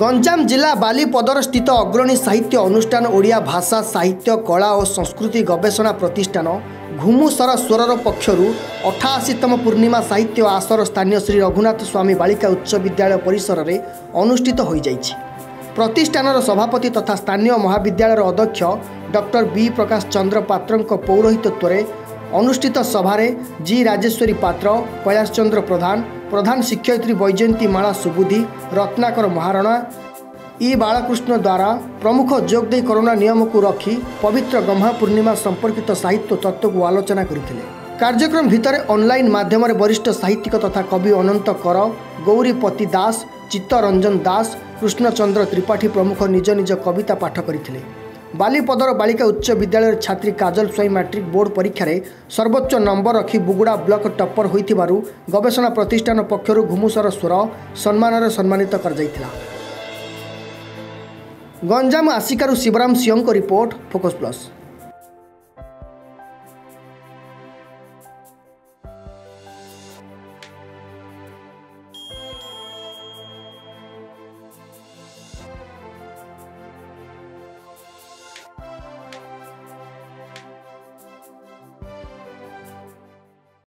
गंजाम जिला बालीपदर स्थित अग्रणी साहित्य अनुष्ठान ओडिया भाषा साहित्य कला और संस्कृति गवेषणा प्रतिष्ठान घुमुसर सोरर पक्षरु 88तम पूर्णिमा साहित्य आसर स्थानीय श्री रघुनाथ स्वामी बालिका उच्च विद्यालय परिसर में अनुष्ठित हो जाइछि। प्रतिष्ठानर सभापति तथा स्थानीय महाविद्यालय अध्यक्ष डॉक्टर बी प्रकाश चंद्र पात्रंक पौरोहित्यत्व अनुष्ठित सभारे जी राजेश्वरी पात्र, कैलाश चंद्र प्रधान, प्रधान शिक्षयित्री वैजयंती माला सुबुधि, रत्नाकर महाराणा, ई बालकृष्ण द्वारा प्रमुख जोगदे कोरोना नियम को रखी पवित्र गम्हा पूर्णिमा संपर्कित साहित्य तत्व को आलोचना करथिले। कार्यक्रम भितर ऑनलाइन माध्यम वरिष्ठ साहित्यिक तथा कवि अनंत कर, गौरीपति दास, चित्तरंजन दास, कृष्णचंद्र त्रिपाठी प्रमुख निज निज कविता पाठ करथिले। बालीपदर बालिका उच्च विद्यालय छात्री काजल स्वाई मैट्रिक बोर्ड परीक्षा रे सर्वोच्च नंबर रखी बुगुड़ा ब्लॉक टप्पर होइथिबारु गवेषणा प्रतिष्ठान पक्षरु घुमुसर स्वर सम्मान सम्मानित कर जाइथिला। गंजाम आसिकारु शिवराम सिंह को रिपोर्ट फोकस प्लस।